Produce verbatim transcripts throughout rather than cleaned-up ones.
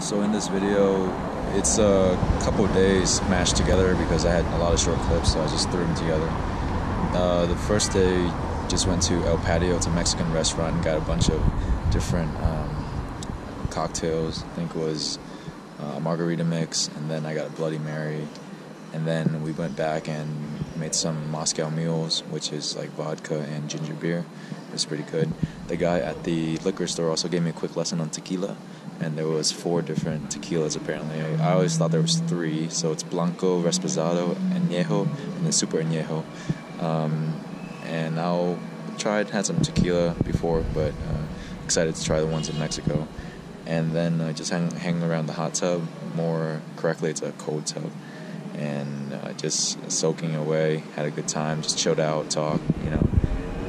So in this video, it's a couple of days mashed together because I had a lot of short clips, so I just threw them together. Uh, the first day, just went to El Patio. It's a Mexican restaurant and got a bunch of different um, cocktails. I think it was uh, a margarita mix, and then I got a Bloody Mary. And then we went back and made some Moscow Mules, which is like vodka and ginger beer. It's pretty good. The guy at the liquor store also gave me a quick lesson on tequila, and there was four different tequilas apparently. I always thought there was three, so it's Blanco, Resposado, Añejo, and then Super Añejo. Um, and I'll tried had some tequila before, but uh, excited to try the ones in Mexico. And then uh, just hang, hanging around the hot tub. More correctly, it's a cold tub. And uh, just soaking away, had a good time, just chilled out, talked, you know.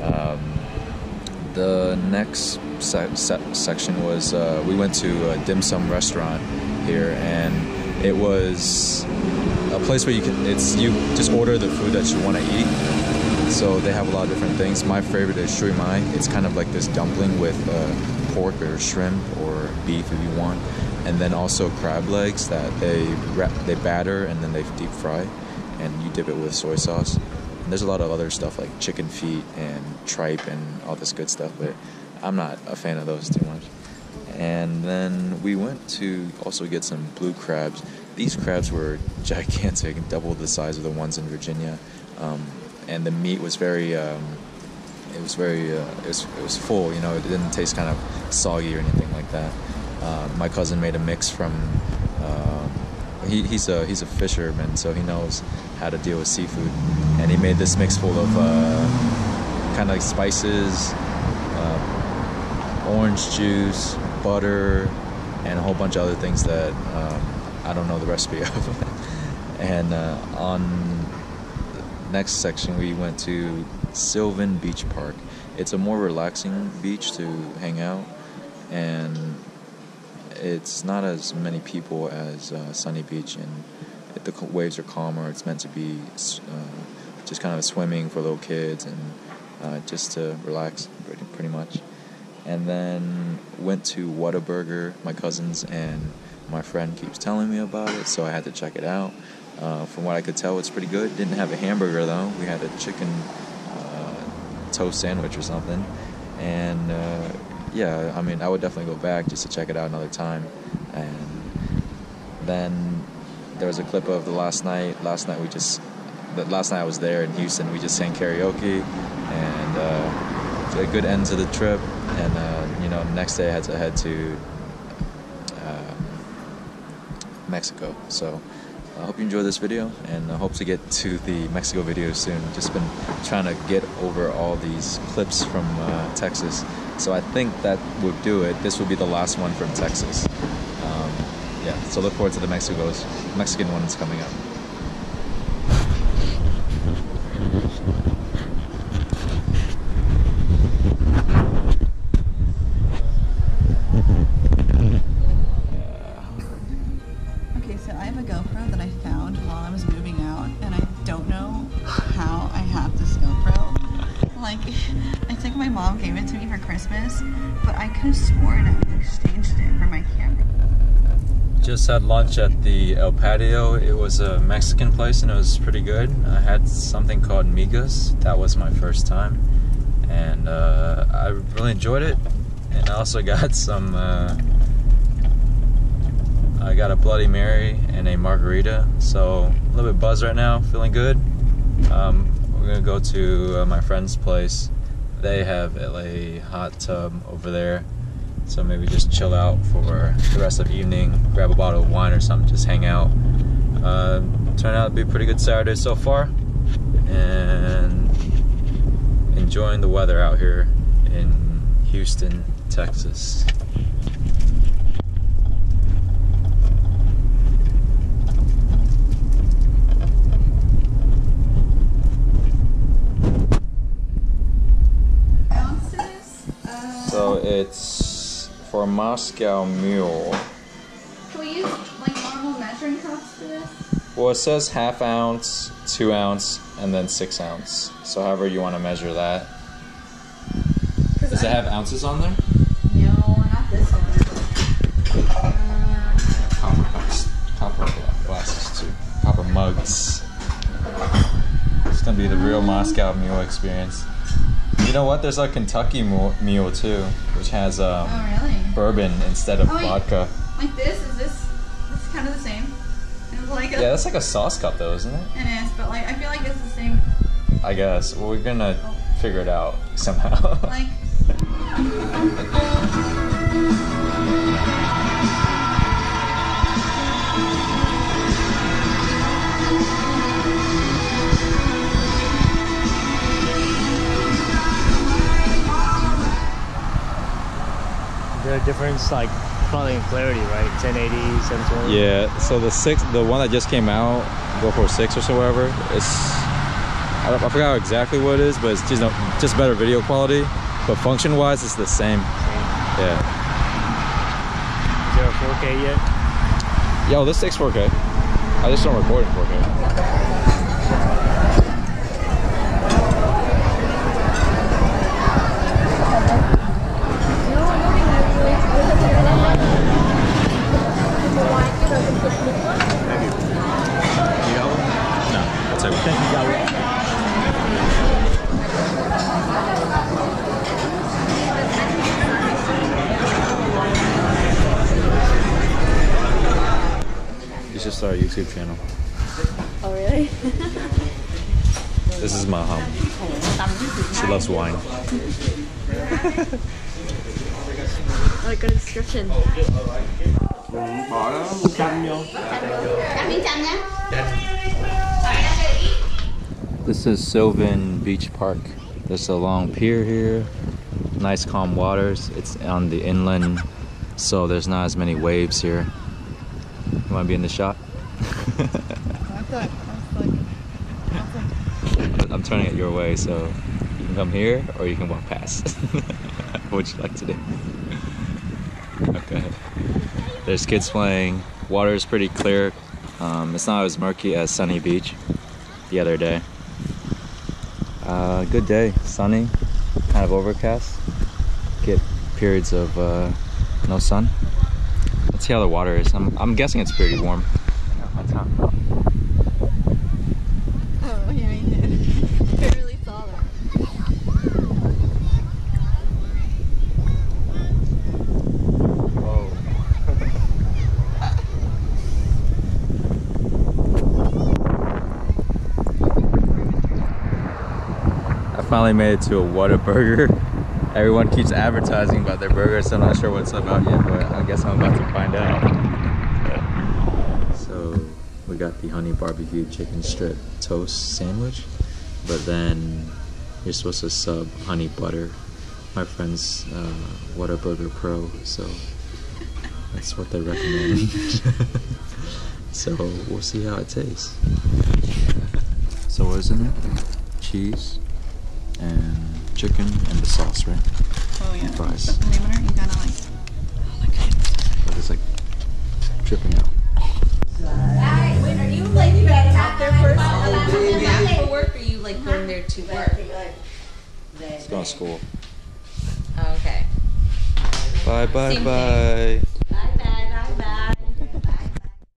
Um, the next se se section was uh, we went to a dim sum restaurant here, and it was a place where you can, it's you just order the food that you want to eat. So they have a lot of different things. My favorite is shui mai. It's kind of like this dumpling with uh, pork or shrimp or beef if you want. And then also crab legs that they wrap, they batter and then they deep fry, and you dip it with soy sauce. And there's a lot of other stuff like chicken feet and tripe and all this good stuff, but I'm not a fan of those too much. And then we went to also get some blue crabs. These crabs were gigantic, double the size of the ones in Virginia, um, and the meat was very, um, it was very, uh, it was, it was full. You know, it didn't taste kind of soggy or anything like that. Uh, my cousin made a mix from, uh, he, he's a he's a fisherman, so he knows how to deal with seafood. And he made this mix full of uh, kind of like spices, uh, orange juice, butter, and a whole bunch of other things that um, I don't know the recipe of. And uh, on the next section, we went to Sylvan Beach Park. It's a more relaxing beach to hang out, and it's not as many people as uh, Sunny Beach, and the waves are calmer. It's meant to be uh, just kind of swimming for little kids and uh, just to relax pretty, pretty much. And then went to Whataburger. My cousins and my friend keeps telling me about it, so I had to check it out. Uh, from what I could tell, it's pretty good. Didn't have a hamburger though. We had a chicken uh, toast sandwich or something. And uh, yeah, I mean, I would definitely go back just to check it out another time. And then there was a clip of the last night. Last night we just, the last night I was there in Houston, we just sang karaoke, and uh, it's a good end to the trip. And uh, you know, next day I had to head to uh, Mexico. So I hope you enjoyed this video, and I hope to get to the Mexico video soon. Just been trying to get over all these clips from uh, Texas. So I think that will do it. This will be the last one from Texas. Um, yeah, so look forward to the Mexico's, Mexican one that's coming up. Okay, so I have a GoPro that I found while I was moving out, and I don't know how I have this GoPro. Like, I think my mom gave it to me for Christmas, but I could have sworn I exchanged it for my camera. Just had lunch at the El Patio. It was a Mexican place and it was pretty good. I had something called migas. That was my first time, and uh, I really enjoyed it. And I also got some, uh, I got a Bloody Mary and a margarita. So a little bit buzzed right now, feeling good. Um, we're gonna go to uh, my friend's place. They have a hot tub over there, so maybe just chill out for the rest of the evening, grab a bottle of wine or something, just hang out. Uh, turned out to be a pretty good Saturday so far, and enjoying the weather out here in Houston, Texas. So it's for Moscow Mule. Can we use like normal measuring cups for this? Well, it says half ounce, two ounce, and then six ounce. So however you want to measure that. Does I, it have ounces on there? No, not this one. Uh, real Moscow Mule experience. You know what? There's a Kentucky Mule, mule too, which has um, oh, really? bourbon instead of oh, vodka. Like this? Is this? This is kind of the same. It's like a, yeah, that's like a sauce cup though, isn't it? It is, but like I feel like it's the same. I guess. Well, we're gonna oh. figure it out somehow. Like. There are difference like probably in clarity, right? ten eighty, seven twenty. Yeah. So the six, the one that just came out, GoPro six or so, whatever. It's I, don't, I forgot exactly what it is, but it's just no, just better video quality. But function-wise, it's the same. same. Yeah. Is there a four K yet? Yo, this takes four K. I just don't record in four K. Our YouTube channel. Oh really? This is my home. She loves wine. What a good description. This is Sylvan Beach Park. There's a long pier here. Nice calm waters. It's on the inland, so there's not as many waves here. You want to be in the shot? I'm turning it your way, so you can come here or you can walk past. What would you like to do? Okay. There's kids playing. Water is pretty clear. Um, it's not as murky as Sunny Beach the other day. Uh, good day. Sunny. Kind of overcast. Get periods of uh, no sun. Let's see how the water is. I'm, I'm guessing it's pretty warm. Oh, yeah, I did. I barely saw that. Whoa. I finally made it to a Whataburger. Everyone keeps advertising about their burgers, so I'm not sure what it's about yet, but I guess I'm about to find out. So we got the honey barbecue chicken strip toast sandwich, but then you're supposed to sub honey butter. My friend's uh, Whataburger Pro, so that's what they recommend. So we'll see how it tastes. So what is in it? Cheese and chicken and the sauce, right? Oh yeah. And fries. You gotta like, oh my god. But it's like dripping out. Alright, when are you like you guys out there first? Are you for work or you like going there to work? It's going to school. Okay. Bye bye bye.